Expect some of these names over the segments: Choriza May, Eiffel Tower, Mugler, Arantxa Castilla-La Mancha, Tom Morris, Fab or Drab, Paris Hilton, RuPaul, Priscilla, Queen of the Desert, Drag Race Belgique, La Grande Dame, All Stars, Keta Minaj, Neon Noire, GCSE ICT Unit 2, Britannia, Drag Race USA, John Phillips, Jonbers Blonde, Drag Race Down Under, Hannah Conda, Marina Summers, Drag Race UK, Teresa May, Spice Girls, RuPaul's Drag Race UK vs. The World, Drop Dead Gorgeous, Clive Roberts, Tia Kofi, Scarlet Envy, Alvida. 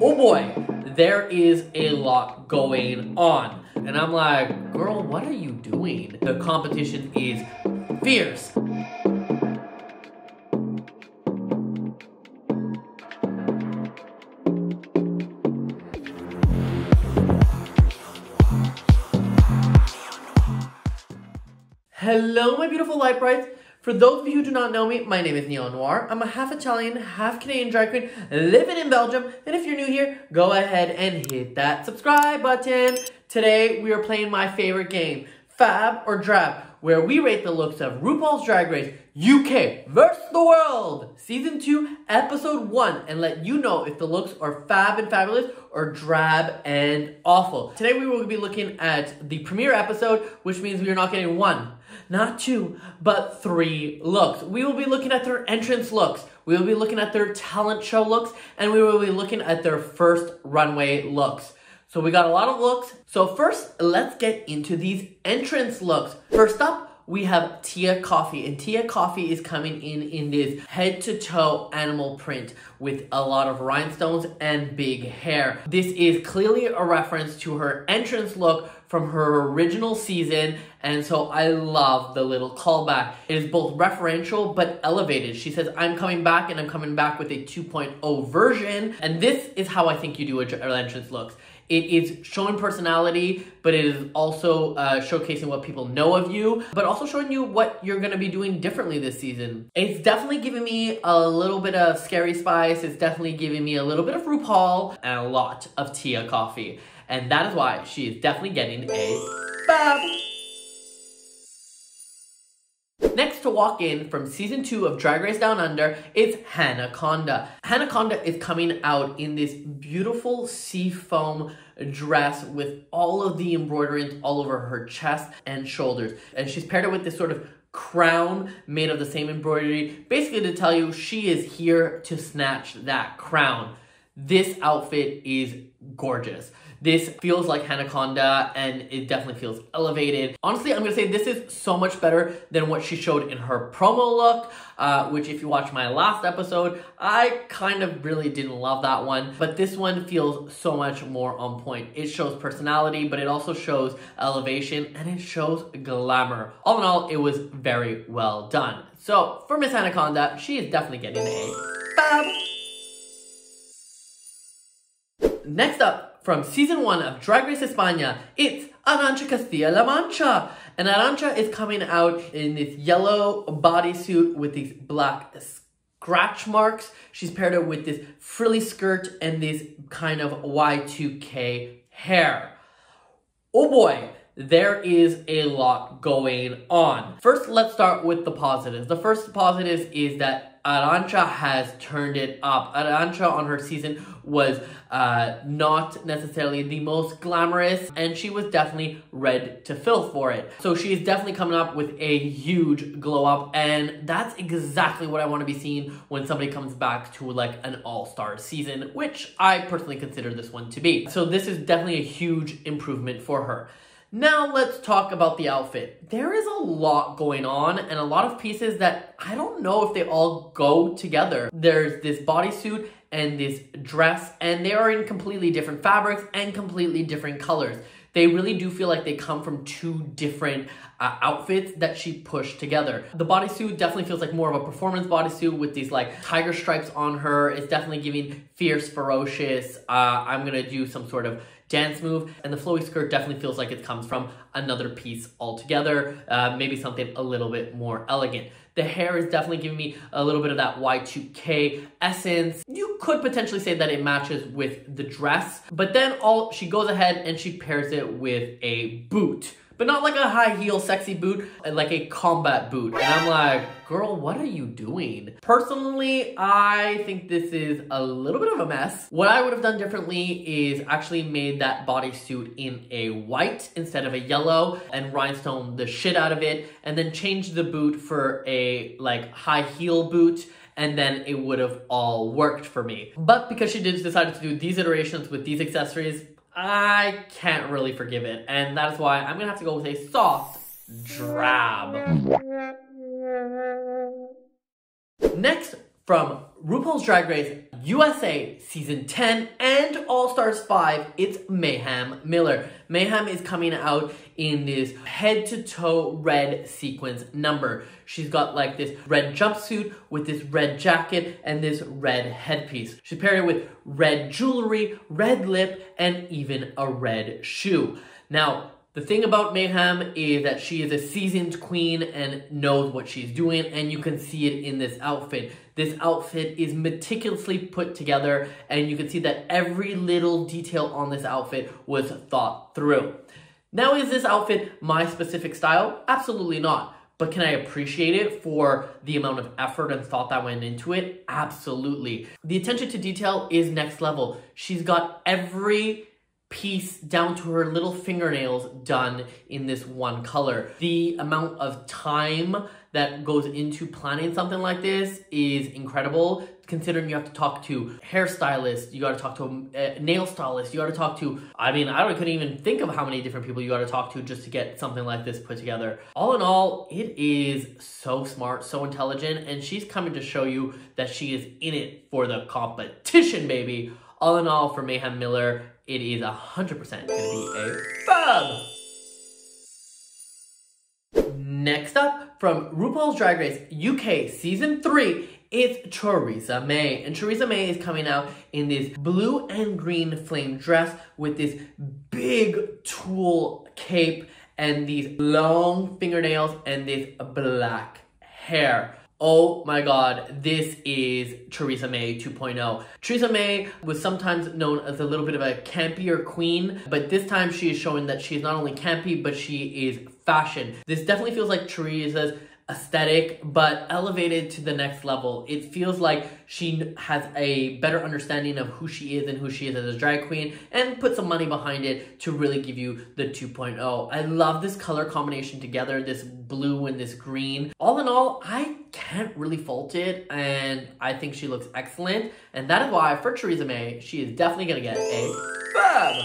oh boy, there is a lot going on. And I'm like, girl, what are you doing? The competition is fierce. Hello, my beautiful light brights. For those of you who do not know me, my name is Neon Noire. I'm a half Italian, half Canadian drag queen living in Belgium. And if you're new here, go ahead and hit that subscribe button. Today, we are playing my favorite game, Fab or Drab, where we rate the looks of RuPaul's Drag Race UK vs. The World, Season 2, Episode 1, and let you know if the looks are fab and fabulous or drab and awful. Today, we will be looking at the premiere episode, which means we are not getting one, not two, but three looks. We will be looking at their entrance looks, we will be looking at their talent show looks, and we will be looking at their first runway looks. So we got a lot of looks. So first, let's get into these entrance looks. First up, we have Tia Kofi, and Tia Kofi is coming in this head-to-toe animal print with a lot of rhinestones and big hair. This is clearly a reference to her entrance look from her original season, and so I love the little callback. It is both referential but elevated. She says, I'm coming back, and I'm coming back with a 2.0 version, and this is how I think you do entrance looks. It is showing personality, but it is also showcasing what people know of you, but also showing you what you're gonna be doing differently this season. It's definitely giving me a little bit of Scary Spice. It's definitely giving me a little bit of RuPaul and a lot of Tia Kofi. And that is why she is definitely getting a Fab. Next to walk in from season 2 of Drag Race Down Under is Hannah Conda. Hannah Conda is coming out in this beautiful seafoam dress with all of the embroiderings all over her chest and shoulders. And she's paired it with this sort of crown made of the same embroidery, basically to tell you she is here to snatch that crown. This outfit is gorgeous. This feels like Hannah Conda, and it definitely feels elevated. Honestly, I'm gonna say this is so much better than what she showed in her promo look, which if you watch my last episode, I kind of really didn't love that one, but this one feels so much more on point. It shows personality, but it also shows elevation, and it shows glamour. All in all, it was very well done. So for Miss Hannah Conda, she is definitely getting a Fab. Next up, from season 1 of Drag Race España, it's Arantxa Castilla-La Mancha. And Arantxa is coming out in this yellow bodysuit with these black scratch marks. She's paired it with this frilly skirt and this kind of Y2K hair. Oh boy, there is a lot going on. First, let's start with the positives. The first positive is that Arantxa has turned it up. Arantxa on her season was not necessarily the most glamorous, and she was definitely red to fill for it. So she is definitely coming up with a huge glow up, and that's exactly what I want to be seeing when somebody comes back to like an all-star season, which I personally consider this one to be. So this is definitely a huge improvement for her. Now let's talk about the outfit. There is a lot going on and a lot of pieces that I don't know if they all go together. There's this bodysuit and this dress, and they are in completely different fabrics and completely different colors. They really do feel like they come from two different outfits that she pushed together. The bodysuit definitely feels like more of a performance bodysuit with these like tiger stripes on her. It's definitely giving fierce, ferocious, I'm gonna do some sort of dance move, and the flowy skirt definitely feels like it comes from another piece altogether, maybe something a little bit more elegant. The hair is definitely giving me a little bit of that Y2K essence. You could potentially say that it matches with the dress, but then she goes ahead and she pairs it with a boot, but not like a high heel sexy boot, like a combat boot. And I'm like, girl, what are you doing? Personally, I think this is a little bit of a mess. What I would have done differently is actually made that bodysuit in a white instead of a yellow and rhinestone the shit out of it, and then change the boot for a like high heel boot, and then it would have all worked for me. But because she decided to do these iterations with these accessories, I can't really forgive it, and that is why I'm gonna have to go with a soft drab. Next, from RuPaul's Drag Race USA Season 10 and All Stars 5, it's Mayhem Miller. Mayhem is coming out in this head-to-toe red sequence number. She's got like this red jumpsuit with this red jacket and this red headpiece. She paired it with red jewelry, red lip, and even a red shoe. Now, the thing about Mayhem is that she is a seasoned queen and knows what she's doing, and you can see it in this outfit. This outfit is meticulously put together, and you can see that every little detail on this outfit was thought through. Now, is this outfit my specific style? Absolutely not. But can I appreciate it for the amount of effort and thought that went into it? Absolutely. The attention to detail is next level. She's got every piece down to her little fingernails done in this one color. The amount of time that goes into planning something like this is incredible, considering you have to talk to hairstylists, you got to talk to a nail stylist, you got to talk to, I couldn't even think of how many different people you got to talk to just to get something like this put together. All in all, it is so smart, so intelligent, and she's coming to show you that she is in it for the competition, baby. All in all, for Mayhem Miller, it is 100% gonna be a fab! Next up, from RuPaul's Drag Race UK Season 3, it's Choriza May. And Choriza May is coming out in this blue and green flame dress with this big tulle cape and these long fingernails and this black hair. Oh my God, this is Teresa May 2.0. Teresa May was sometimes known as a little bit of a campier queen, but this time she is showing that she is not only campy, but she is fashion. This definitely feels like Teresa's aesthetic, but elevated to the next level. It feels like she has a better understanding of who she is and who she is as a drag queen, and put some money behind it to really give you the 2.0. I love this color combination together, this blue and this green. All in all, I can't really fault it, and I think she looks excellent. And that is why, for Choriza May, she is definitely gonna get a fab!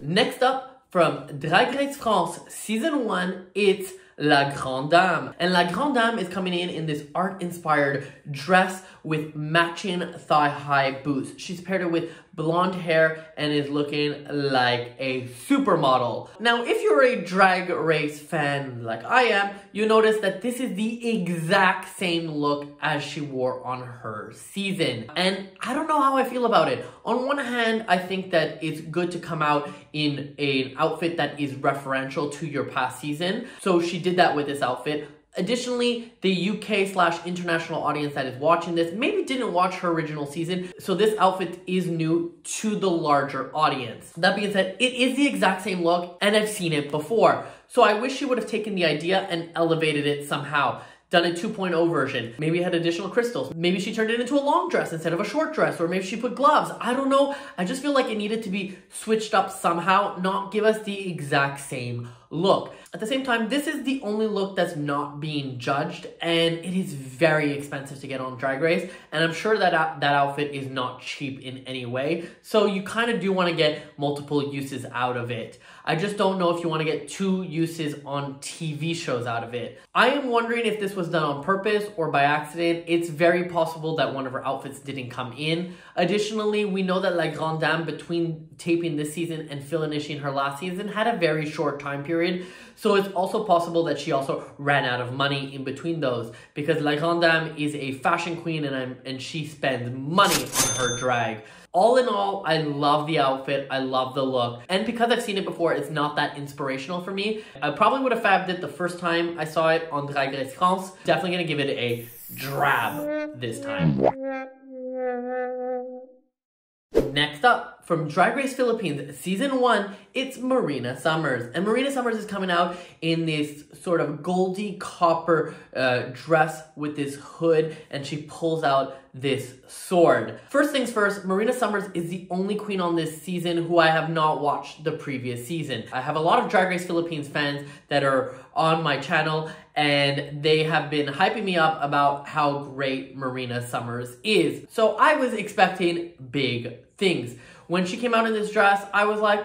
Next up, from Drag Race France Season 1, it's La Grande Dame. And La Grande Dame is coming in this art-inspired dress with matching thigh-high boots. She's paired it with blonde hair and is looking like a supermodel. Now, if you're a Drag Race fan like I am, you notice that this is the exact same look as she wore on her season. And I don't know how I feel about it. On one hand, I think that it's good to come out in an outfit that is referential to your past season. So she did that with this outfit. Additionally, the UK/international audience that is watching this maybe didn't watch her original season, so this outfit is new to the larger audience. That being said, it is the exact same look, and I've seen it before. So I wish she would have taken the idea and elevated it somehow. Done a 2.0 version. Maybe it had additional crystals. Maybe she turned it into a long dress instead of a short dress, or maybe she put gloves. I don't know. I just feel like it needed to be switched up somehow, not give us the exact same look. At the same time, this is the only look that's not being judged, and it is very expensive to get on Drag Race, and I'm sure that that outfit is not cheap in any way, so you kind of do want to get multiple uses out of it. I just don't know if you want to get two uses on TV shows out of it. I am wondering if this was done on purpose or by accident. It's very possible that one of her outfits didn't come in. Additionally, we know that La Grande Dame, between taping this season and finishing her last season, had a very short time period. So it's also possible that she also ran out of money in between those, because La Grande Dame is a fashion queen and she spends money on her drag. All in all, I love the outfit, I love the look, and because I've seen it before, it's not that inspirational for me. I probably would have fabbed it the first time I saw it on Drag Race France. Definitely gonna give it a drab this time. Next up, from Drag Race Philippines Season 1, it's Marina Summers. And Marina Summers is coming out in this sort of goldy copper dress with this hood, and she pulls out this sword. First things first, Marina Summers is the only queen on this season who I have not watched the previous season. I have a lot of Drag Race Philippines fans that are on my channel, and they have been hyping me up about how great Marina Summers is. So I was expecting big things. When she came out in this dress, I was like,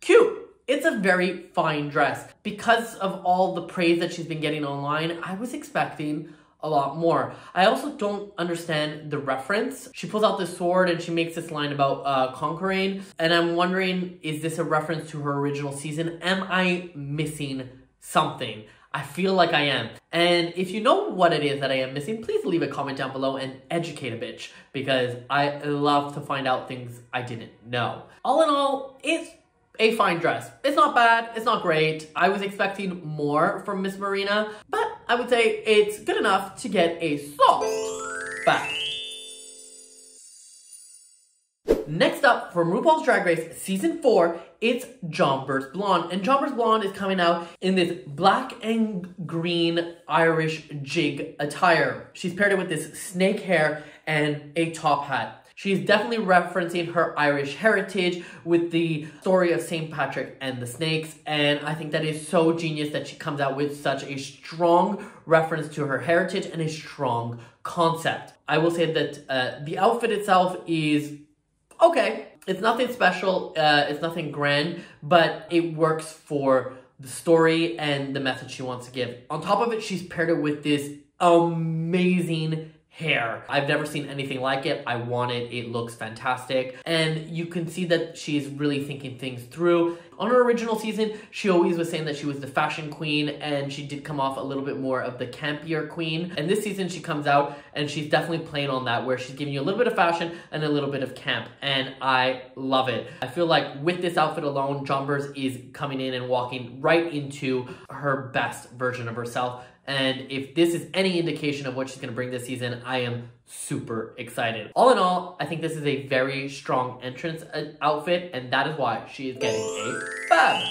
cute. It's a very fine dress. Because of all the praise that she's been getting online, I was expecting a lot more. I also don't understand the reference. She pulls out the sword and she makes this line about conquering, and I'm wondering, is this a reference to her original season? Am I missing something? I feel like I am. And if you know what it is that I am missing, please leave a comment down below and educate a bitch, because I love to find out things I didn't know. All in all, it's a fine dress. It's not bad, it's not great. I was expecting more from Miss Marina, but I would say it's good enough to get a soft back. Next up from RuPaul's Drag Race Season 4, it's Jonbers Blonde. And Jonbers Blonde is coming out in this black and green Irish jig attire. She's paired it with this snake hair and a top hat. She's definitely referencing her Irish heritage with the story of St. Patrick and the snakes. And I think that is so genius that she comes out with such a strong reference to her heritage and a strong concept. I will say that the outfit itself is okay. It's nothing special, it's nothing grand, but it works for the story and the message she wants to give. On top of it, she's paired it with this amazing hair. I've never seen anything like it. I want it. It looks fantastic. And you can see that she's really thinking things through. On her original season, she always was saying that she was the fashion queen, and she did come off a little bit more of the campier queen. And this season she comes out and she's definitely playing on that, where she's giving you a little bit of fashion and a little bit of camp. And I love it. I feel like with this outfit alone, Jonbers is coming in and walking right into her best version of herself. And if this is any indication of what she's going to bring this season, I am super excited. All in all, I think this is a very strong entrance outfit, and that is why she is getting a fab.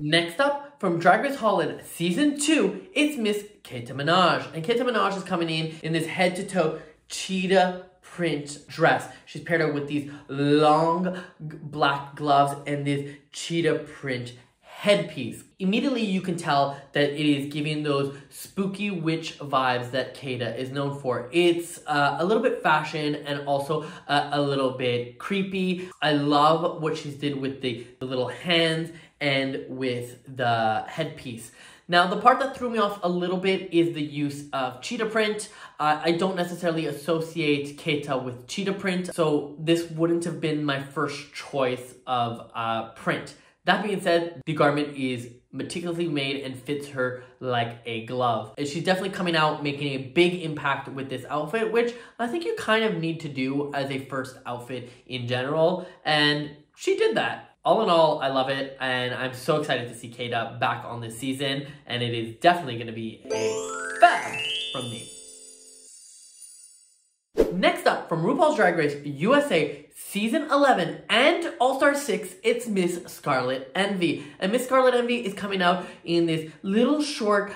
Next up, from Drag Race Holland Season 2, it's Miss Keta Minaj. And Keta Minaj is coming in this head-to-toe cheetah print dress. She's paired up with these long black gloves and this cheetah print headpiece. Immediately you can tell that it is giving those spooky witch vibes that Keta is known for. It's a little bit fashion and also a little bit creepy. I love what she's did with the little hands and with the headpiece. Now, the part that threw me off a little bit is the use of cheetah print. I don't necessarily associate Keta with cheetah print, so this wouldn't have been my first choice of print. That being said, the garment is meticulously made and fits her like a glove. And she's definitely coming out making a big impact with this outfit, which I think you kind of need to do as a first outfit in general. And she did that. All in all, I love it. And I'm so excited to see Keta back on this season. And it is definitely going to be a fab from me. Next up, from RuPaul's Drag Race USA Season 11 and All Star 6, it's Miss Scarlet Envy. And Miss Scarlet Envy is coming out in this little short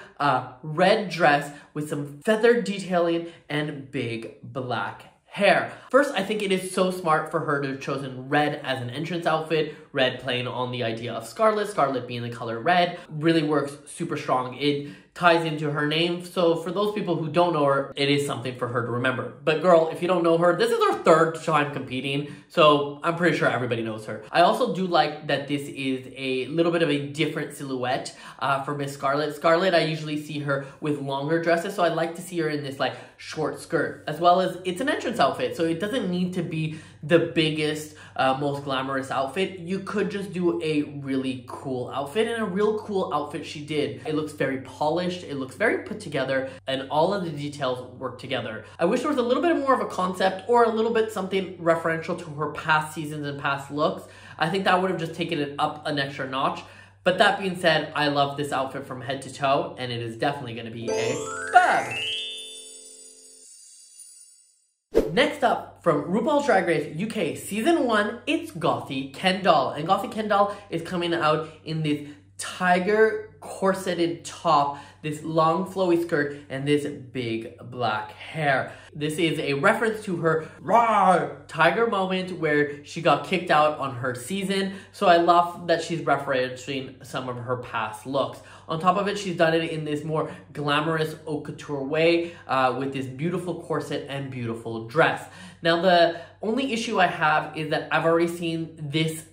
red dress with some feathered detailing and big black hair. First, I think it is so smart for her to have chosen red as an entrance outfit, red playing on the idea of scarlet, scarlet being the color red. Really works super strong. It ties into her name, so for those people who don't know her, it is something for her to remember. But girl, if you don't know her, this is her third time competing, so I'm pretty sure everybody knows her. I also do like that this is a little bit of a different silhouette for Miss Scarlet. Scarlet, I usually see her with longer dresses, so I like to see her in this like short skirt, as well as it's an entrance outfit, so it doesn't need to be the biggest, most glamorous outfit. You could just do a really cool outfit, and a real cool outfit she did. It looks very polished, it looks very put together, and all of the details work together. I wish there was a little bit more of a concept or a little bit something referential to her past seasons and past looks. I think that would have just taken it up an extra notch. But that being said, I love this outfit from head to toe, and it is definitely gonna be a bag. Next up, from RuPaul's Drag Race UK Season 1, it's Gothy Kendoll. And Gothy Kendoll is coming out in this tiger corseted top, this long flowy skirt, and this big black hair. This is a reference to her raw tiger moment where she got kicked out on her season. So I love that she's referencing some of her past looks. On top of it, she's done it in this more glamorous haute couture way with this beautiful corset and beautiful dress. Now, the only issue I have is that I've already seen this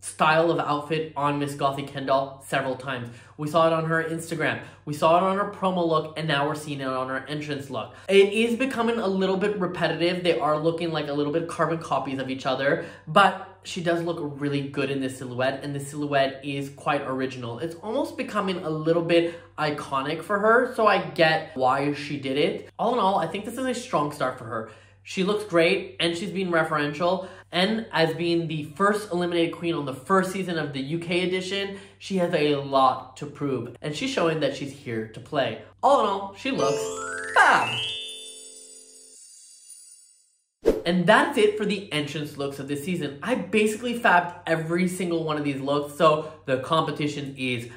style of outfit on Miss Gothy Kendoll several times. We saw it on her Instagram, we saw it on her promo look, and now we're seeing it on her entrance look. It is becoming a little bit repetitive. They are looking like a little bit carbon copies of each other, but she does look really good in this silhouette, and the silhouette is quite original. It's almost becoming a little bit iconic for her, so I get why she did it. All in all, I think this is a strong start for her. She looks great, and she's being referential, and as being the first eliminated queen on the first season of the UK edition, she has a lot to prove, and she's showing that she's here to play. All in all, she looks fab. And that's it for the entrance looks of this season. I basically fabbed every single one of these looks, so the competition is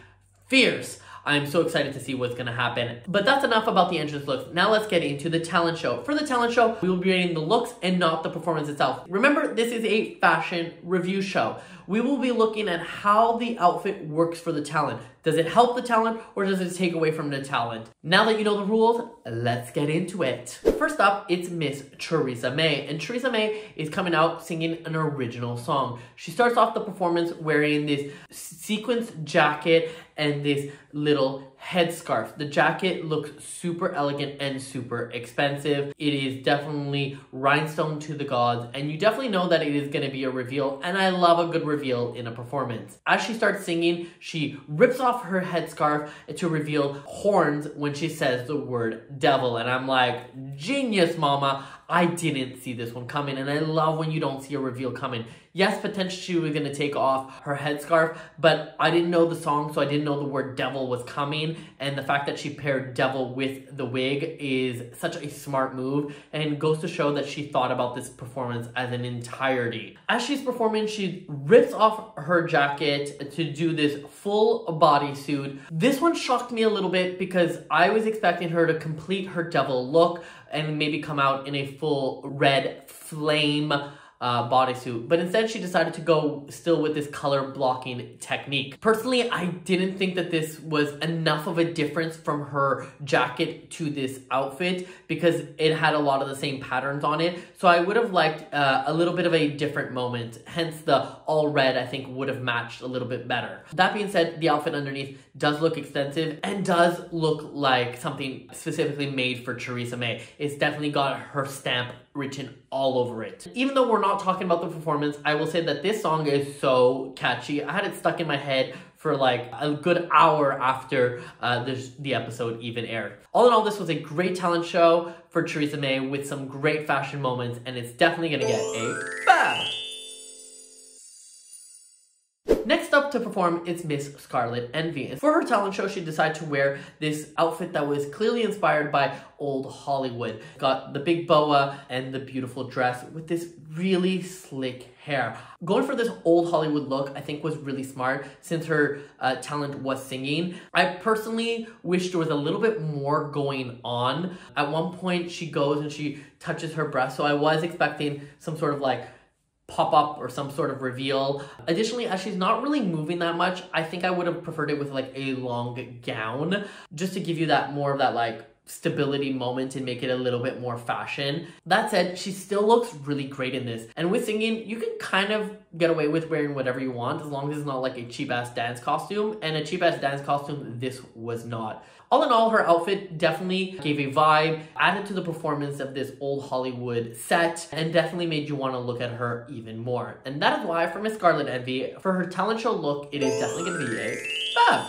fierce. I'm so excited to see what's gonna happen. But that's enough about the entrance looks. Now let's get into the talent show. For the talent show, we will be rating the looks and not the performance itself. Remember, this is a fashion review show. We will be looking at how the outfit works for the talent. Does it help the talent, or does it take away from the talent? Now that you know the rules, let's get into it. First up, it's Miss Choriza May, and Choriza May is coming out singing an original song. She starts off the performance wearing this sequined jacket and this little headscarf. The jacket looks super elegant and super expensive. It is definitely rhinestone to the gods, and you definitely know that it is going to be a reveal, and I love a good reveal in a performance. As she starts singing, she rips off her headscarf to reveal horns when she says the word devil, and I'm like, genius, mama. I didn't see this one coming, and I love when you don't see a reveal coming. Yes, potentially she was gonna take off her headscarf, but I didn't know the song, so I didn't know the word devil was coming, and the fact that she paired devil with the wig is such a smart move, and goes to show that she thought about this performance as an entirety. As she's performing, she rips off her jacket to do this full bodysuit. This one shocked me a little bit because I was expecting her to complete her devil look and maybe come out in a full red flame bodysuit, but instead she decided to go still with this color blocking technique. Personally, I didn't think that this was enough of a difference from her jacket to this outfit because it had a lot of the same patterns on it, so I would have liked a little bit of a different moment, hence the all red I think would have matched a little bit better. That being said, the outfit underneath does look extensive and does look like something specifically made for Choriza May. It's definitely got her stamp written all over it. Even though we're not talking about the performance, I will say that this song is so catchy. I had it stuck in my head for like a good hour after the episode even aired. All in all, this was a great talent show for Choriza May with some great fashion moments, and it's definitely gonna get a fab. Next up to perform is Miss Scarlet Envy. And for her talent show, she decided to wear this outfit that was clearly inspired by old Hollywood. Got the big boa and the beautiful dress with this really slick hair. Going for this old Hollywood look, I think was really smart since her talent was singing. I personally wish there was a little bit more going on. At one point, she goes and she touches her breast, so I was expecting some sort of like pop-up or some sort of reveal. Additionally, as she's not really moving that much, I think I would have preferred it with like a long gown just to give you that more of that like stability moment and make it a little bit more fashion. That said, she still looks really great in this, and with singing you can kind of get away with wearing whatever you want as long as it's not like a cheap-ass dance costume, and a cheap-ass dance costume this was not. All in all, her outfit definitely gave a vibe, added to the performance of this old Hollywood set, and definitely made you want to look at her even more. And that is why for Miss Scarlet Envy, for her talent show look, it is definitely going to be a fab.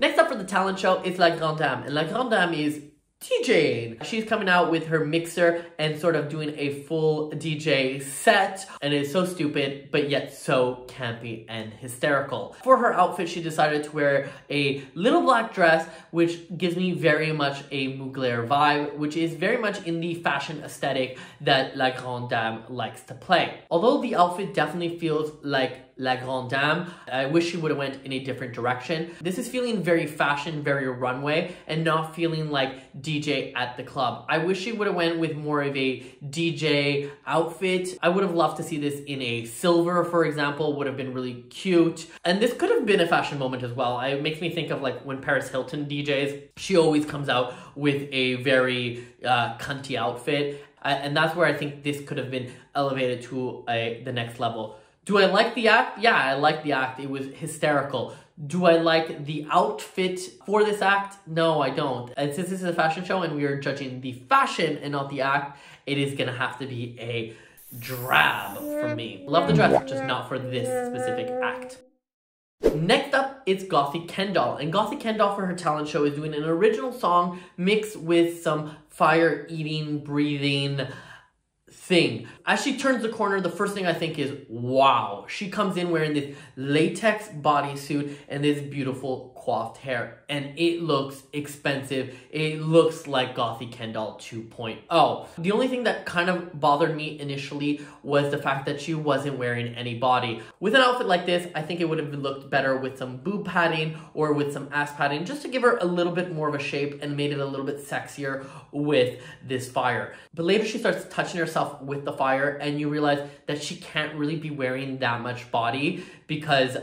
Next up for the talent show is La Grande Dame, and La Grande Dame is DJing. She's coming out with her mixer and sort of doing a full DJ set, and it's so stupid but yet so campy and hysterical. For her outfit, she decided to wear a little black dress, which gives me very much a Mugler vibe, which is very much in the fashion aesthetic that La Grande Dame likes to play. Although the outfit definitely feels like La Grande Dame, I wish she would have went in a different direction. This is feeling very fashion, very runway, and not feeling like DJ at the club. I wish she would have went with more of a DJ outfit. I would have loved to see this in a silver, for example, would have been really cute. And this could have been a fashion moment as well. It makes me think of like when Paris Hilton DJs, she always comes out with a very cunty outfit. And that's where I think this could have been elevated to the next level. Do I like the act? Yeah, I like the act. It was hysterical. Do I like the outfit for this act? No, I don't. And since this is a fashion show and we are judging the fashion and not the act, it is gonna have to be a drab for me. Love the dress, just not for this specific act. Next up, it's Gothy Kendoll. And Gothy Kendoll, for her talent show, is doing an original song mixed with some fire eating, breathing thing. As she turns the corner, the first thing I think is, wow. She comes in wearing this latex bodysuit and this beautiful coiffed hair. And it looks expensive. It looks like Gothy Kendoll 2.0. The only thing that kind of bothered me initially was the fact that she wasn't wearing any body. With an outfit like this, I think it would have looked better with some boob padding or with some ass padding, just to give her a little bit more of a shape and made it a little bit sexier with this fire. But later she starts touching herself with the fire and you realize that she can't really be wearing that much body because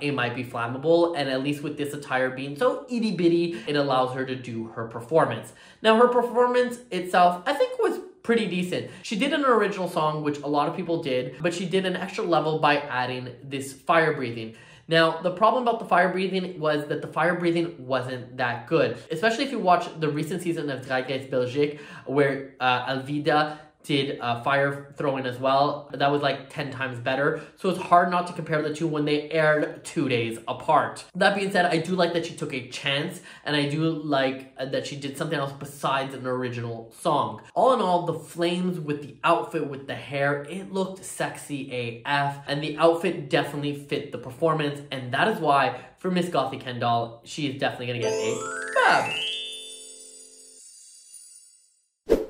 it might be flammable, and at least with this attire being so itty bitty, it allows her to do her performance. Now her performance itself, I think, was pretty decent. She did an original song, which a lot of people did, but she did an extra level by adding this fire breathing. Now, the problem about the fire breathing was that the fire breathing wasn't that good, especially if you watch the recent season of Drag Race Belgique, where Alvida did fire throwing as well. That was like 10 times better. So it's hard not to compare the two when they aired 2 days apart. That being said, I do like that she took a chance, and I do like that she did something else besides an original song. All in all, the flames with the outfit, with the hair, it looked sexy AF, and the outfit definitely fit the performance. And that is why for Miss Gothy Kendoll, she is definitely gonna get a Fab.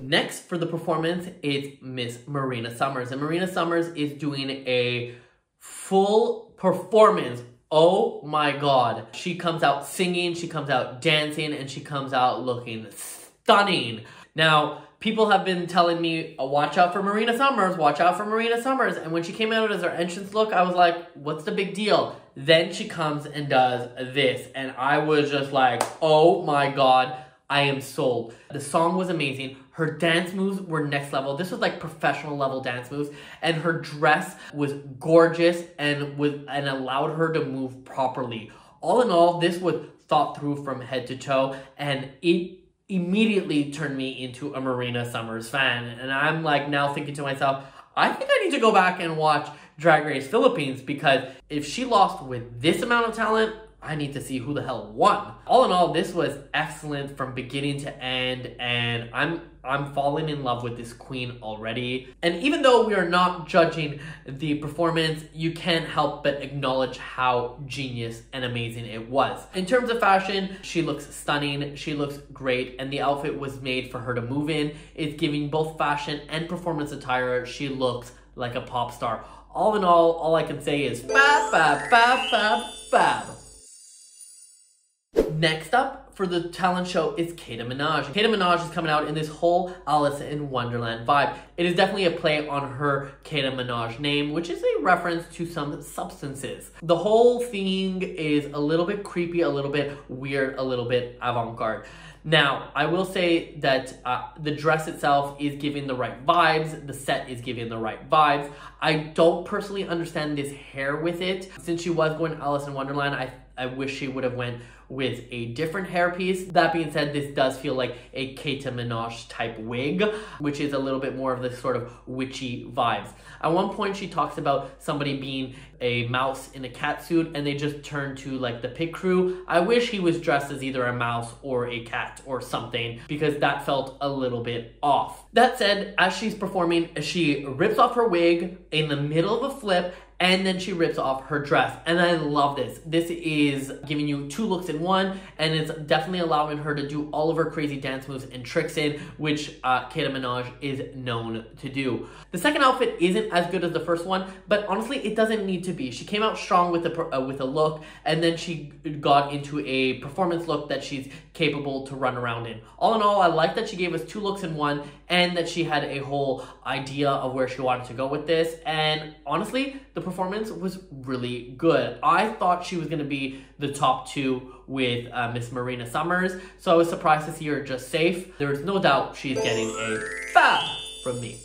Next for the performance is Miss Marina Summers. And Marina Summers is doing a full performance. Oh my God. She comes out singing, she comes out dancing, and she comes out looking stunning. Now, people have been telling me, oh, watch out for Marina Summers, watch out for Marina Summers. And when she came out as her entrance look, I was like, what's the big deal? Then she comes and does this. And I was just like, oh my God, I am sold. The song was amazing. Her dance moves were next level. This was like professional level dance moves. And her dress was gorgeous and allowed her to move properly. All in all, this was thought through from head to toe, and it immediately turned me into a Marina Summers fan. And I'm like now thinking to myself, I think I need to go back and watch Drag Race Philippines, because if she lost with this amount of talent, I need to see who the hell won. All in all, this was excellent from beginning to end, and I'm falling in love with this queen already. And even though we are not judging the performance, you can't help but acknowledge how genius and amazing it was. In terms of fashion, she looks stunning, she looks great, and the outfit was made for her to move in. It's giving both fashion and performance attire. She looks like a pop star. All in all I can say is fab, fab, fab, fab, fab. Next up for the talent show is Keta Minaj. Keta Minaj is coming out in this whole Alice in Wonderland vibe. It is definitely a play on her Keta Minaj name, which is a reference to some substances. The whole thing is a little bit creepy, a little bit weird, a little bit avant-garde. Now, I will say that the dress itself is giving the right vibes. The set is giving the right vibes. I don't personally understand this hair with it. Since she was going Alice in Wonderland, I wish she would have went with a different hairpiece. That being said, this does feel like a Keta Minaj type wig, which is a little bit more of this sort of witchy vibes. At one point, she talks about somebody being a mouse in a cat suit, and they just turn to like the pit crew. I wish he was dressed as either a mouse or a cat or something, because that felt a little bit off. That said, as she's performing, she rips off her wig in the middle of a flip, and then she rips off her dress. And I love this. This is giving you two looks in one, and it's definitely allowing her to do all of her crazy dance moves and tricks in, which Keta Minaj is known to do. The second outfit isn't as good as the first one, but honestly, it doesn't need to be. She came out strong with a look, and then she got into a performance look that she's capable to run around in. All in all, I like that she gave us two looks in one, and that she had a whole idea of where she wanted to go with this. And honestly, the performance was really good. I thought she was going to be the top two with Miss Marina Summers, so I was surprised to see her just safe. There is no doubt she's getting a Fab. from me.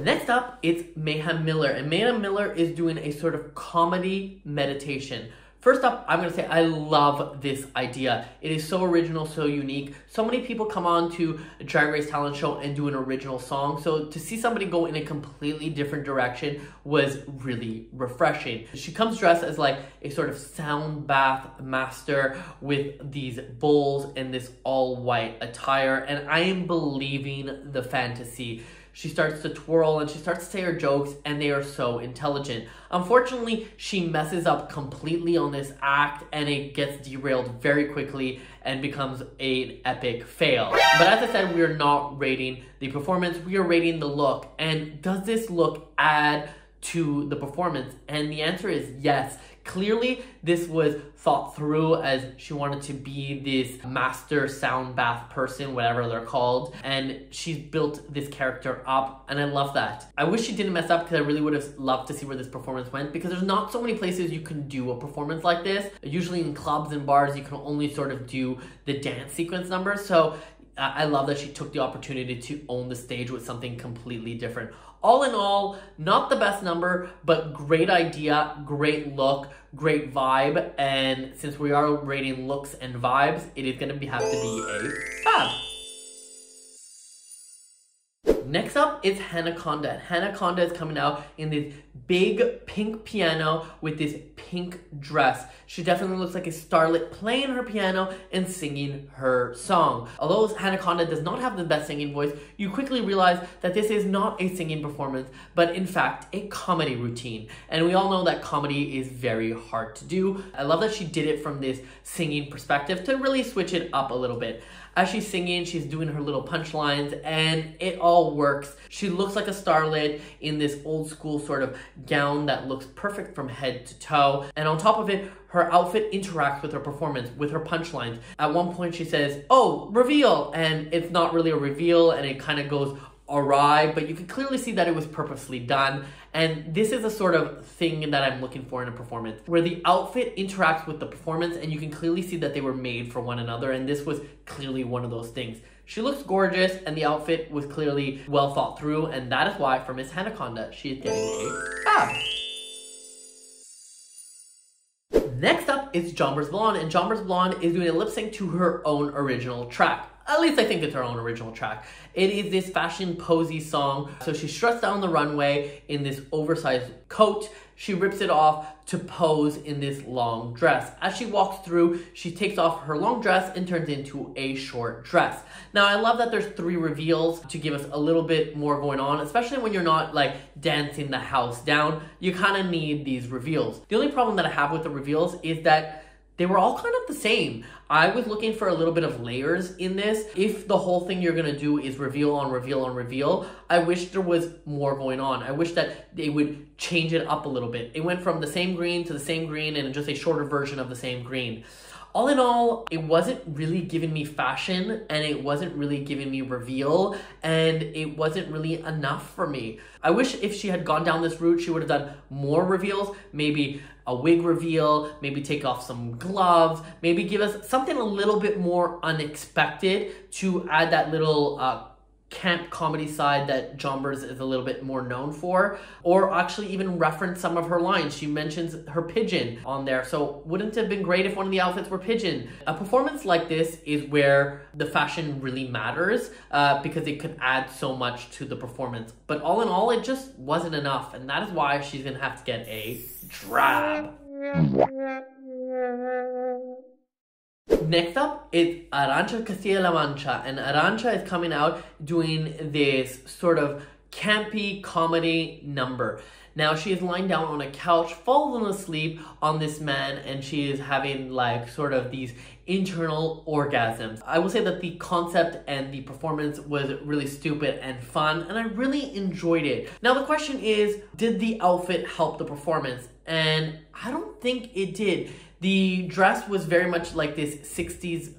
Next up, it's Mayhem Miller, and Mayhem Miller is doing a sort of comedy meditation. First up, I'm gonna say I love this idea. It is so original, so unique. So many people come on to a Drag Race talent show and do an original song, so to see somebody go in a completely different direction was really refreshing. She comes dressed as like a sort of sound bath master with these bowls and this all-white attire, and I am believing the fantasy. She starts to twirl and she starts to say her jokes, and they are so intelligent. Unfortunately, she messes up completely on this act and it gets derailed very quickly and becomes an epic fail. But as I said, we are not rating the performance, we are rating the look. And does this look add to the performance? And the answer is yes. Clearly, this was thought through as she wanted to be this master sound bath person, whatever they're called, and she's built this character up, and I love that. I wish she didn't mess up because I really would have loved to see where this performance went, because there's not so many places you can do a performance like this. Usually in clubs and bars, you can only sort of do the dance sequence numbers, so I love that she took the opportunity to own the stage with something completely different. All in all, not the best number, but great idea, great look, great vibe, and since we are rating looks and vibes, it is gonna have to be a fab. Next up is Hannah Conda. Hannah Conda is coming out in this big pink piano with this pink dress. She definitely looks like a starlet playing her piano and singing her song. Although Hannah Conda does not have the best singing voice, you quickly realize that this is not a singing performance, but in fact a comedy routine. And we all know that comedy is very hard to do. I love that she did it from this singing perspective to really switch it up a little bit. As she's singing, she's doing her little punchlines, and it all works. She looks like a starlet in this old school sort of gown that looks perfect from head to toe. And on top of it, her outfit interacts with her performance, with her punchlines. At one point she says, "Oh, reveal," and it's not really a reveal, and it kind of goes awry, but you can clearly see that it was purposely done. And this is a sort of thing that I'm looking for in a performance, where the outfit interacts with the performance and you can clearly see that they were made for one another, and this was clearly one of those things. She looks gorgeous and the outfit was clearly well thought through, and that is why for Miss Hannah Conda, she is getting a fab. Next up is Jonbers Blonde, and Jonbers Blonde is doing a lip sync to her own original track. At least I think it's her own original track. It is this fashion posy song. So she struts down the runway in this oversized coat. She rips it off to pose in this long dress. As she walks through, she takes off her long dress and turns into a short dress. Now, I love that there's three reveals to give us a little bit more going on, especially when you're not like dancing the house down. You kind of need these reveals. The only problem that I have with the reveals is that they were all kind of the same. I was looking for a little bit of layers in this. If the whole thing you're gonna do is reveal on reveal on reveal, I wish there was more going on. I wish that they would change it up a little bit. It went from the same green to the same green and just a shorter version of the same green. All in all, it wasn't really giving me fashion, and it wasn't really giving me reveal, and it wasn't really enough for me. I wish if she had gone down this route, she would have done more reveals, maybe a wig reveal, maybe take off some gloves, maybe give us something a little bit more unexpected to add that little camp comedy side that Jonbers is a little bit more known for, or actually even reference some of her lines. She mentions her pigeon on there, so wouldn't it have been great if one of the outfits were pigeon? A performance like this is where the fashion really matters, because it could add so much to the performance. But all in all, it just wasn't enough, and that is why she's gonna have to get a drab. Next up is Arantxa Castilla-La Mancha, and Arantxa is coming out doing this sort of campy comedy number. Now she is lying down on a couch, falling asleep on this man, and she is having like sort of these internal orgasms. I will say that the concept and the performance was really stupid and fun, and I really enjoyed it. Now the question is, did the outfit help the performance? And I don't think it did. The dress was very much like this 60s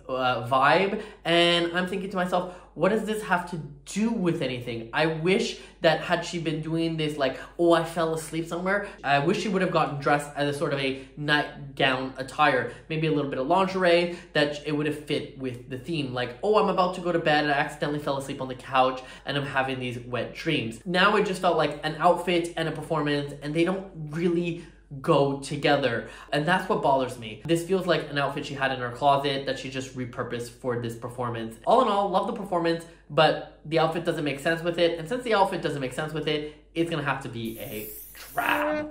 vibe, and I'm thinking to myself, what does this have to do with anything? I wish that had she been doing this like, oh, I fell asleep somewhere, I wish she would have gotten dressed as a sort of a nightgown attire, maybe a little bit of lingerie, that it would have fit with the theme. Like, oh, I'm about to go to bed and I accidentally fell asleep on the couch and I'm having these wet dreams. Now it just felt like an outfit and a performance, and they don't really go together, and that's what bothers me. This feels like an outfit she had in her closet that she just repurposed for this performance. All in all, love the performance, but the outfit doesn't make sense with it, and since the outfit doesn't make sense with it, it's gonna have to be a drab.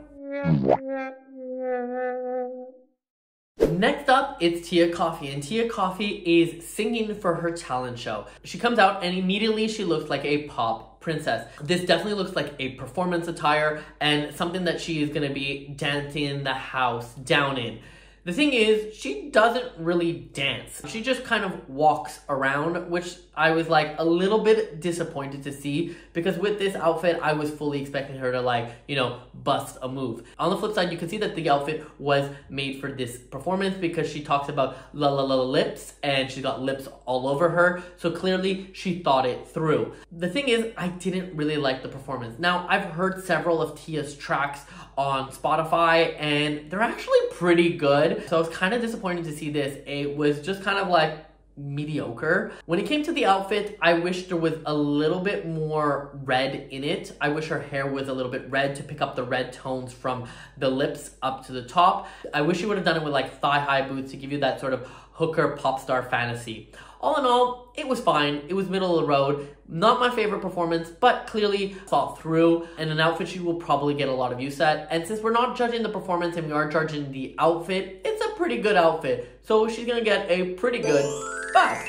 Next up, it's Tia Kofi, and Tia Kofi is singing for her talent show. She comes out and immediately she looks like a pop princess. This definitely looks like a performance attire and something that she is going to be dancing the house down in. The thing is, she doesn't really dance. She just kind of walks around, which I was like a little bit disappointed to see, because with this outfit, I was fully expecting her to like, you know, bust a move. On the flip side, you can see that the outfit was made for this performance because she talks about la la la lips and she's got lips all over her. So clearly she thought it through. The thing is, I didn't really like the performance. Now, I've heard several of Tia's tracks on Spotify and they're actually pretty good. So I was kind of disappointed to see this. It was just kind of like mediocre. When it came to the outfit, I wish there was a little bit more red in it. I wish her hair was a little bit red to pick up the red tones from the lips up to the top. I wish she would have done it with like thigh-high boots to give you that sort of hooker pop star fantasy. All in all, it was fine. It was middle of the road. Not my favorite performance, but clearly thought through, and an outfit she will probably get a lot of use at. And since we're not judging the performance and we are judging the outfit, it's a pretty good outfit. So she's gonna get a pretty good bag.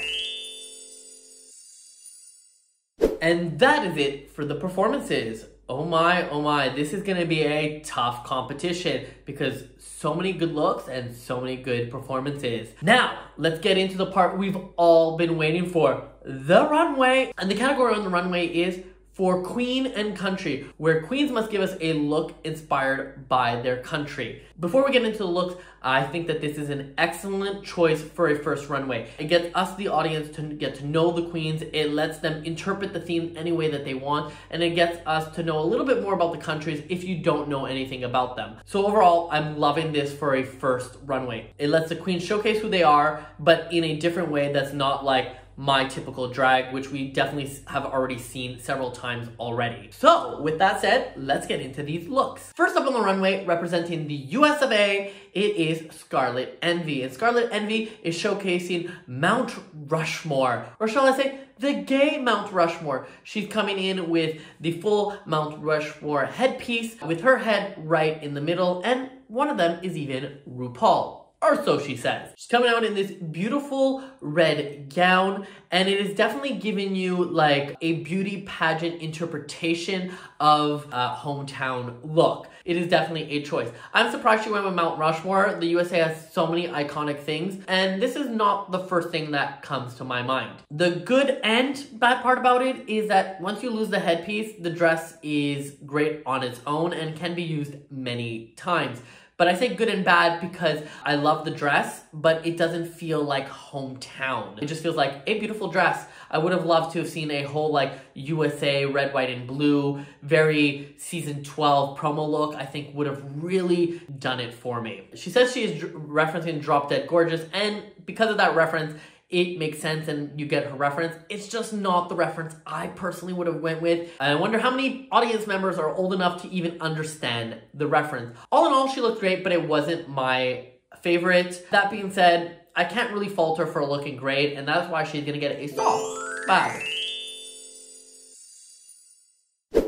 And that is it for the performances. Oh my, this is gonna be a tough competition because so many good looks and so many good performances. Now, let's get into the part we've all been waiting for, the runway. And the category on the runway is for queen and country, where queens must give us a look inspired by their country. Before we get into the looks, I think that this is an excellent choice for a first runway. It gets us, the audience, to get to know the queens. It lets them interpret the theme any way that they want. And it gets us to know a little bit more about the countries if you don't know anything about them. So overall, I'm loving this for a first runway. It lets the queens showcase who they are, but in a different way that's not like My Typical Drag, which we definitely have already seen several times already. So with that said, let's get into these looks. First up on the runway, representing the US of A, it is Scarlet Envy. And Scarlet Envy is showcasing Mount Rushmore, or shall I say, the gay Mount Rushmore. She's coming in with the full Mount Rushmore headpiece with her head right in the middle, and one of them is even RuPaul. Or so she says. She's coming out in this beautiful red gown, and it is definitely giving you like a beauty pageant interpretation of a hometown look. It is definitely a choice. I'm surprised she went with Mount Rushmore. The USA has so many iconic things, and this is not the first thing that comes to my mind. The good and bad part about it is that once you lose the headpiece, the dress is great on its own and can be used many times. But I say good and bad because I love the dress, but it doesn't feel like hometown. It just feels like a beautiful dress. I would have loved to have seen a whole like USA red, white, and blue, very season 12 promo look. I think would have really done it for me. She says she is referencing Drop Dead Gorgeous, and because of that reference, it makes sense and you get her reference. It's just not the reference I personally would have went with. I wonder how many audience members are old enough to even understand the reference. All in all, she looked great, but it wasn't my favorite. That being said, I can't really fault her for looking great, and that's why she's gonna get a soft bag.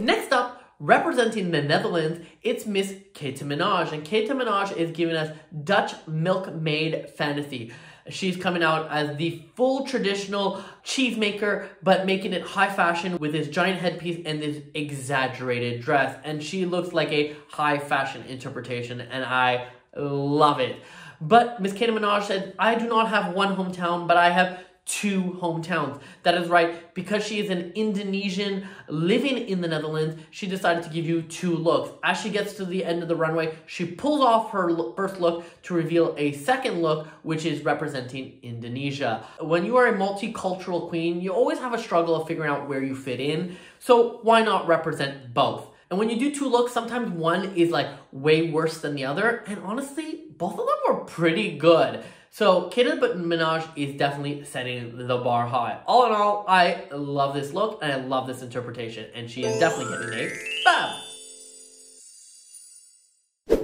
Next up, representing the Netherlands, it's Miss Keta Minaj. And Keta Minaj is giving us Dutch milkmaid fantasy. She's coming out as the full traditional cheesemaker, but making it high fashion with this giant headpiece and this exaggerated dress. And she looks like a high fashion interpretation, and I love it. But Miss Keta Minaj said, I do not have one hometown, but I have two hometowns. That is right. Because she is an Indonesian living in the Netherlands, she decided to give you two looks. As she gets to the end of the runway, she pulls off her first look to reveal a second look, which is representing Indonesia. When you are a multicultural queen, you always have a struggle of figuring out where you fit in. So why not represent both? And when you do two looks, sometimes one is like way worse than the other. And honestly, both of them were pretty good. So Keta Minaj is definitely setting the bar high. All in all, I love this look and I love this interpretation. And she is definitely getting a fab.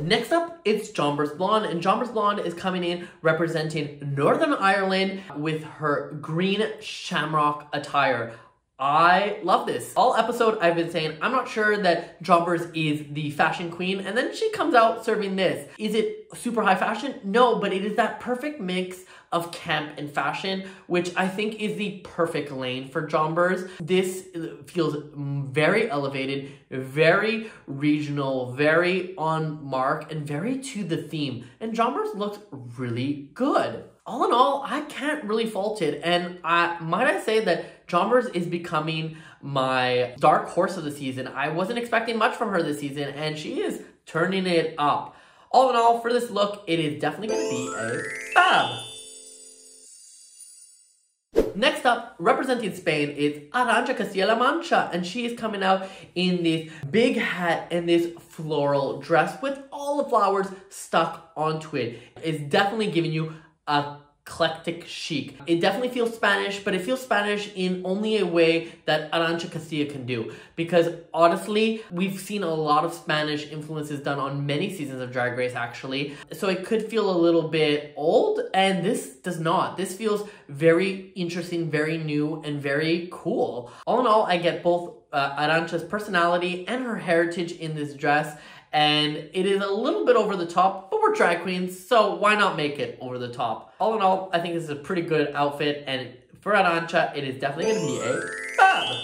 Next up, it's Jonbers Blonde, and Jonbers Blonde is coming in representing Northern Ireland with her green shamrock attire. I love this. All episode I've been saying, I'm not sure that Jonbers is the fashion queen, and then she comes out serving this. Is it super high fashion? No, but it is that perfect mix of camp and fashion, which I think is the perfect lane for Jonbers. This feels very elevated, very regional, very on mark, and very to the theme. And Jonbers looks really good. All in all, I can't really fault it, and might I say that Jonbers is becoming my dark horse of the season. I wasn't expecting much from her this season, and she is turning it up. All in all, for this look, it is definitely going to be a fab. Next up, representing Spain, it's Arantxa Castilla-La Mancha, and she is coming out in this big hat and this floral dress with all the flowers stuck onto it. It's definitely giving you eclectic chic. It definitely feels Spanish, but it feels Spanish in only a way that Arantxa Castilla can do, because honestly, we've seen a lot of Spanish influences done on many seasons of Drag Race actually, so it could feel a little bit old, and this does not. This feels very interesting, very new, and very cool. All in all, I get both Arantxa's personality and her heritage in this dress, and it is a little bit over the top, but we're drag queens, so why not make it over the top? All in all, I think this is a pretty good outfit, and for Arantxa, it is definitely gonna be a fab.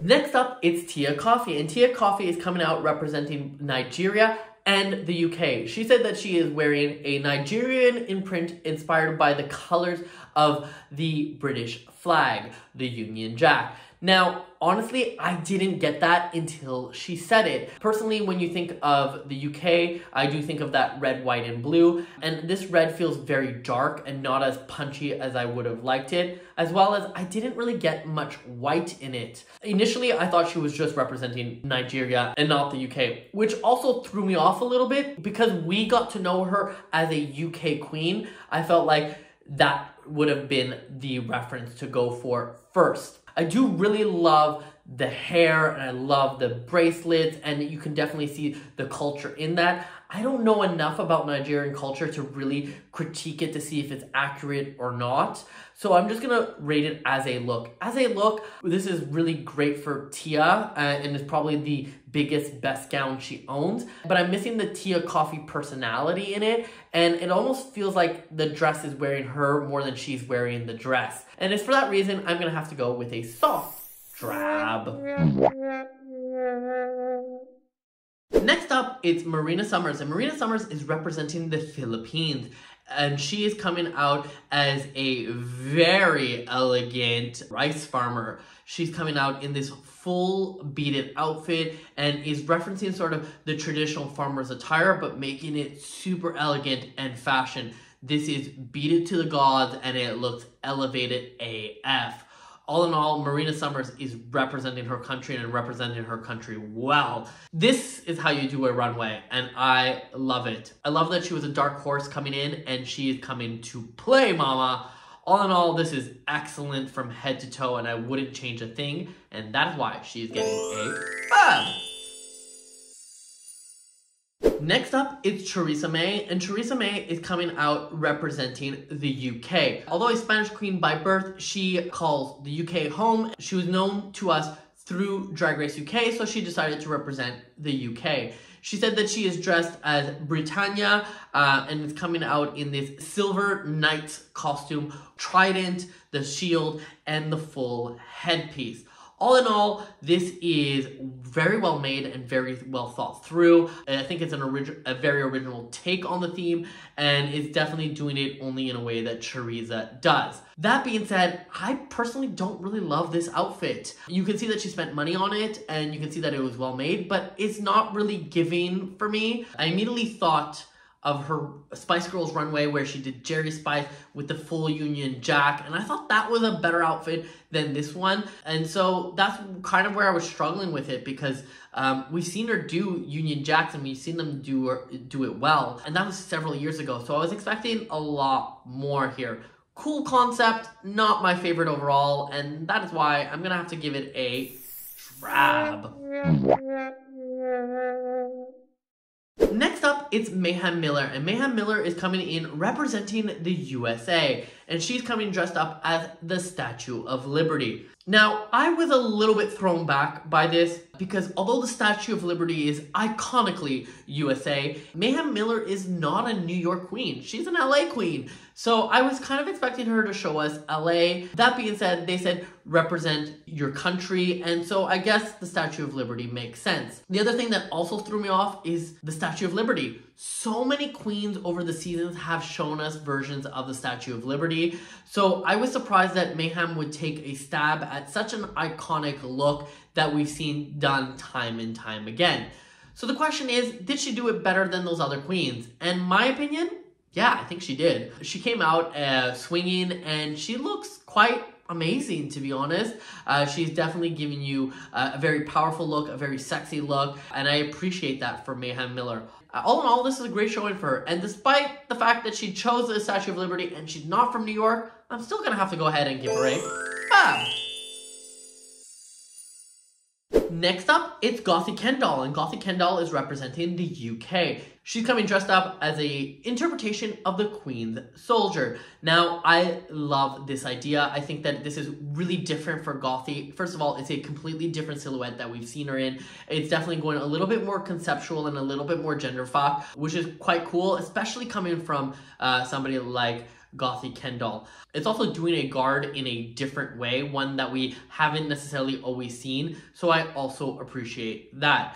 Next up, it's Tia Kofi, and Tia Kofi is coming out representing Nigeria and the UK. She said that she is wearing a Nigerian imprint inspired by the colors of the British flag, the Union Jack. Now, honestly, I didn't get that until she said it. Personally, when you think of the UK, I do think of that red, white, and blue, and this red feels very dark and not as punchy as I would have liked it, as well as I didn't really get much white in it. Initially, I thought she was just representing Nigeria and not the UK, which also threw me off a little bit because we got to know her as a UK queen. I felt like that would have been the reference to go for first. I do really love the hair and I love the bracelets, and you can definitely see the culture in that. I don't know enough about Nigerian culture to really critique it to see if it's accurate or not. So I'm just gonna rate it as a look. As a look, this is really great for Tia and is probably the biggest, best gown she owns. But I'm missing the Tia Kofi personality in it, and it almost feels like the dress is wearing her more than she's wearing the dress. And it's for that reason, I'm gonna have to go with a soft drab. Next up, it's Marina Summers, and Marina Summers is representing the Philippines, and she is coming out as a very elegant rice farmer. She's coming out in this full beaded outfit and is referencing sort of the traditional farmer's attire, but making it super elegant and fashion. This is beaded to the gods and it looks elevated AF. All in all, Marina Summers is representing her country and representing her country well. This is how you do a runway, and I love it. I love that she was a dark horse coming in, and she is coming to play, mama. All in all, this is excellent from head to toe, and I wouldn't change a thing, and that's why she is getting a fab. Next up, it's Choriza May, and Choriza May is coming out representing the UK. Although a Spanish queen by birth, she calls the UK home. She was known to us through Drag Race UK, so she decided to represent the UK. She said that she is dressed as Britannia and is coming out in this silver knight's costume, trident, the shield, and the full headpiece. All in all, this is very well made and very well thought through. And I think it's a very original take on the theme, and it's definitely doing it only in a way that Choriza does. That being said, I personally don't really love this outfit. You can see that she spent money on it, and you can see that it was well made, but it's not really giving for me. I immediately thought of her Spice Girls runway where she did Jerry Spice with the full Union Jack, and I thought that was a better outfit than this one. And so that's kind of where I was struggling with it, because we've seen her do Union Jacks and we've seen them do it well, and that was several years ago, so I was expecting a lot more here. Cool concept, not my favorite overall, and that is why I'm gonna have to give it a drab. Next up, it's Mayhem Miller, and Mayhem Miller is coming in representing the USA, and she's coming dressed up as the Statue of Liberty. Now, I was a little bit thrown back by this because although the Statue of Liberty is iconically USA, Mayhem Miller is not a New York queen. She's an LA queen. So I was kind of expecting her to show us LA. That being said, they said represent your country. And so I guess the Statue of Liberty makes sense. The other thing that also threw me off is the Statue of Liberty. So many queens over the seasons have shown us versions of the Statue of Liberty. So I was surprised that Mayhem would take a stab at such an iconic look that we've seen done time and time again. So the question is, did she do it better than those other queens? And my opinion, yeah, I think she did. She came out swinging, and she looks quite amazing, to be honest. She's definitely giving you a very powerful look, a very sexy look, and I appreciate that for Mayhem Miller. All in all, this is a great showing for her, and despite the fact that she chose the Statue of Liberty and she's not from New York, I'm still gonna have to go ahead and give her a Fab. Next up, it's Gothy Kendoll, and Gothy Kendoll is representing the UK. She's coming dressed up as a interpretation of the Queen's Soldier. Now, I love this idea. I think that this is really different for Gothy. First of all, it's a completely different silhouette that we've seen her in. It's definitely going a little bit more conceptual and a little bit more genderfuck, which is quite cool, especially coming from somebody like Gothy Kendoll. It's also doing a guard in a different way, one that we haven't necessarily always seen, so I also appreciate that.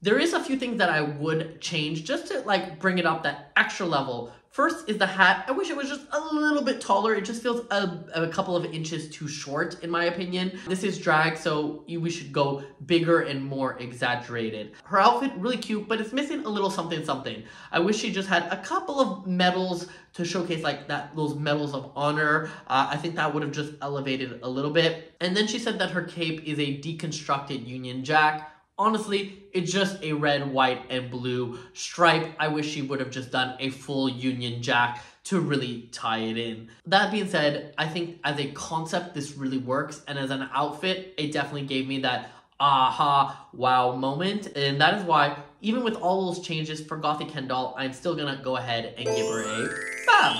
There is a few things that I would change just to like bring it up that extra level. First is the hat. I wish it was just a little bit taller. It just feels a couple of inches too short, in my opinion. This is drag, so we should go bigger and more exaggerated. Her outfit, really cute, but it's missing a little something something. I wish she just had a couple of medals to showcase like that, those medals of honor. I think that would have just elevated a little bit. And then she said that her cape is a deconstructed Union Jack. Honestly, it's just a red, white, and blue stripe. I wish she would have just done a full Union Jack to really tie it in. That being said, I think as a concept, this really works. And as an outfit, it definitely gave me that aha, wow moment. And that is why, even with all those changes for Gothy Kendoll, I'm still gonna go ahead and give her a Fab.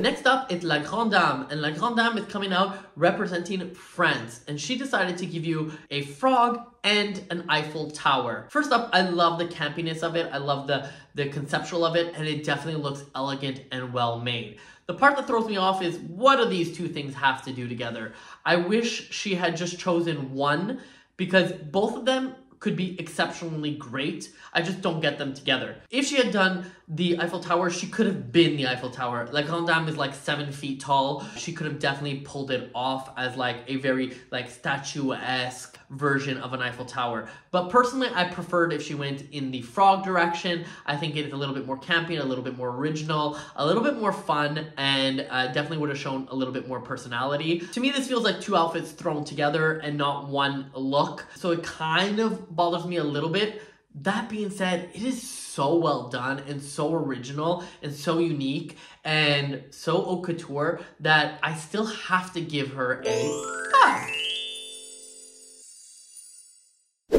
Next up is La Grande Dame, and La Grande Dame is coming out representing France, and she decided to give you a frog and an Eiffel Tower. First up, I love the campiness of it, I love the conceptual of it, and it definitely looks elegant and well made. The part that throws me off is, what do these two things have to do together? I wish she had just chosen one, because both of them could be exceptionally great. I just don't get them together. If she had done the Eiffel Tower, she could have been the Eiffel Tower. La Grande Dame is like 7 feet tall. She could have definitely pulled it off as like a very like statuesque version of an Eiffel Tower. But personally, I preferred if she went in the frog direction. I think it is a little bit more campy, a little bit more original, a little bit more fun, and definitely would have shown a little bit more personality. To me, this feels like two outfits thrown together and not one look. So it kind of bothers me a little bit. That being said, it is so well done and so original and so unique and so haute couture that I still have to give her a Fab.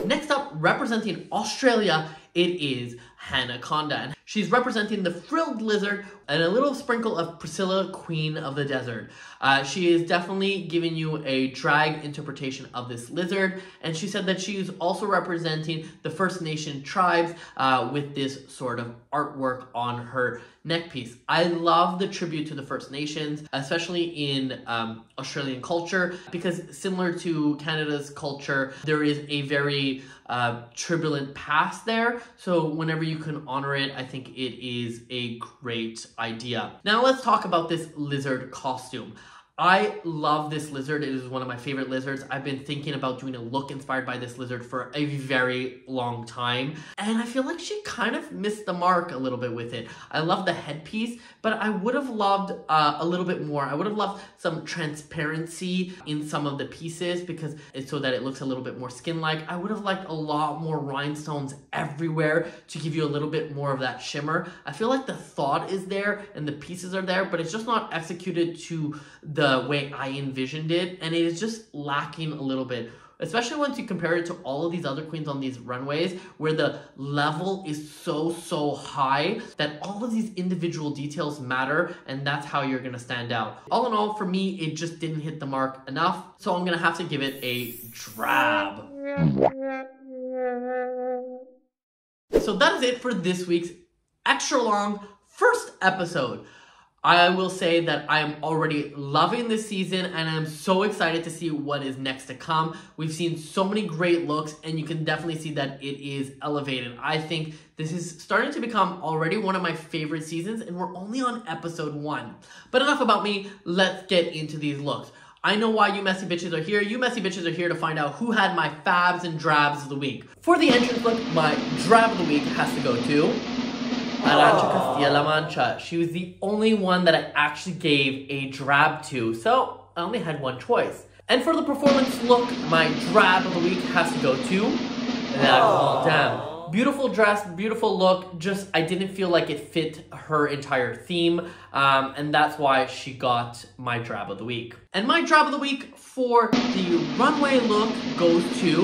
Next up, representing Australia, it is Hannah Conda. She's representing the frilled lizard and a little sprinkle of Priscilla, Queen of the Desert. She is definitely giving you a drag interpretation of this lizard, and she said that she is also representing the First Nation tribes with this sort of artwork on her neck piece. I love the tribute to the First Nations, especially in Australian culture, because similar to Canada's culture, there is a very turbulent past there. So whenever you can honor it, I think it is a great idea. Now let's talk about this lizard costume. I love this lizard. It is one of my favorite lizards. I've been thinking about doing a look inspired by this lizard for a very long time, and I feel like she kind of missed the mark a little bit with it. I love the headpiece, but I would have loved a little bit more. I would have loved some transparency in some of the pieces, because it's so that it looks a little bit more skin-like. I would have liked a lot more rhinestones everywhere to give you a little bit more of that shimmer. I feel like the thought is there and the pieces are there, but it's just not executed to the way I envisioned it, and it is just lacking a little bit, especially once you compare it to all of these other queens on these runways, where the level is so high that all of these individual details matter, and that's how you're gonna stand out. All in all, for me, it just didn't hit the mark enough, so I'm gonna have to give it a drab. So that is it for this week's extra long first episode. I will say that I am already loving this season, and I'm so excited to see what is next to come. We've seen so many great looks, and you can definitely see that it is elevated. I think this is starting to become already one of my favorite seasons, and we're only on episode 1. But enough about me, let's get into these looks. I know why you messy bitches are here. You messy bitches are here to find out who had my fabs and drabs of the week. For the entrance look, my drab of the week has to go to Arantxa Castilla-La Mancha. She was the only one that I actually gave a drab to, so I only had one choice. And for the performance look, my drab of the week has to go to La Grande Dame. Beautiful dress, beautiful look, just I didn't feel like it fit her entire theme, and that's why she got my drab of the week. And my drab of the week for the runway look goes to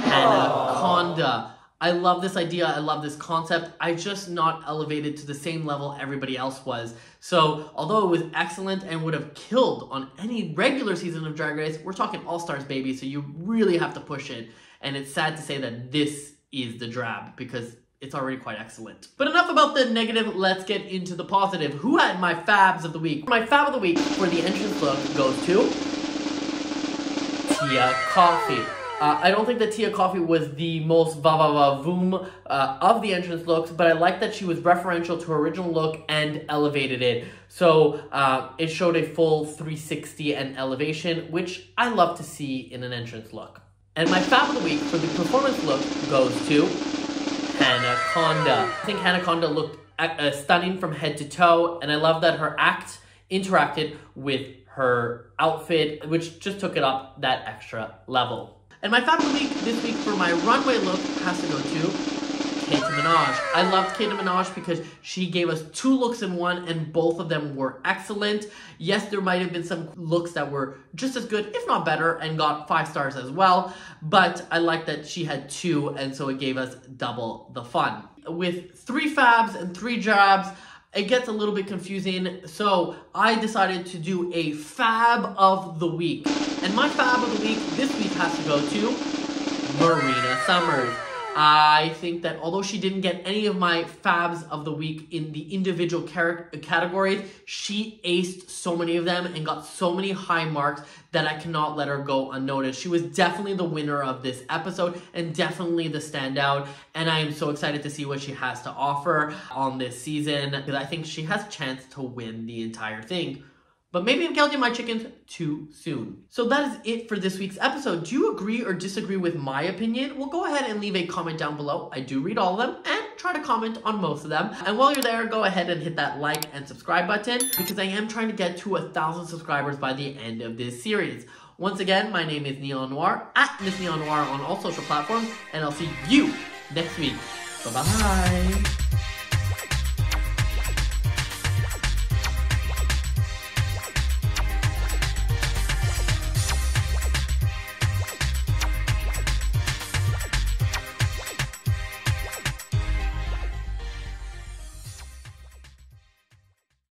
Hannah Conda. I love this idea, I love this concept. I just not elevated to the same level everybody else was. So although it was excellent and would have killed on any regular season of Drag Race, we're talking All Stars, baby, so you really have to push it. And it's sad to say that this is the drab, because it's already quite excellent. But enough about the negative, let's get into the positive. Who had my fabs of the week? My fab of the week for the entrance look goes to Tia Kofi. I don't think that Tia Kofi was the most va-va-va-voom of the entrance looks, but I like that she was referential to her original look and elevated it. So it showed a full 360 and elevation, which I love to see in an entrance look. And my fab of the week for the performance look goes to Hannah Conda. I think Hannah Conda looked stunning from head to toe, and I love that her act interacted with her outfit, which just took it up that extra level. And my fab of the week this week for my runway look has to go to Keta Minaj. I loved Keta Minaj because she gave us 2 looks in one, and both of them were excellent. Yes, there might have been some looks that were just as good, if not better, and got 5 stars as well. But I like that she had 2, and so it gave us double the fun. With 3 fabs and 3 drabs, it gets a little bit confusing, so I decided to do a fab of the week. And my fab of the week this week has to go to Marina Summers. I think that although she didn't get any of my fabs of the week in the individual categories, she aced so many of them and got so many high marks that I cannot let her go unnoticed. She was definitely the winner of this episode and definitely the standout, and I am so excited to see what she has to offer on this season, because I think she has a chance to win the entire thing. But maybe I'm counting my chickens too soon. So that is it for this week's episode. Do you agree or disagree with my opinion? Well, go ahead and leave a comment down below. I do read all of them and try to comment on most of them. And while you're there, go ahead and hit that like and subscribe button, because I am trying to get to 1,000 subscribers by the end of this series. Once again, my name is Neon Noire, at Miss Neon Noire on all social platforms, and I'll see you next week. Bye-bye.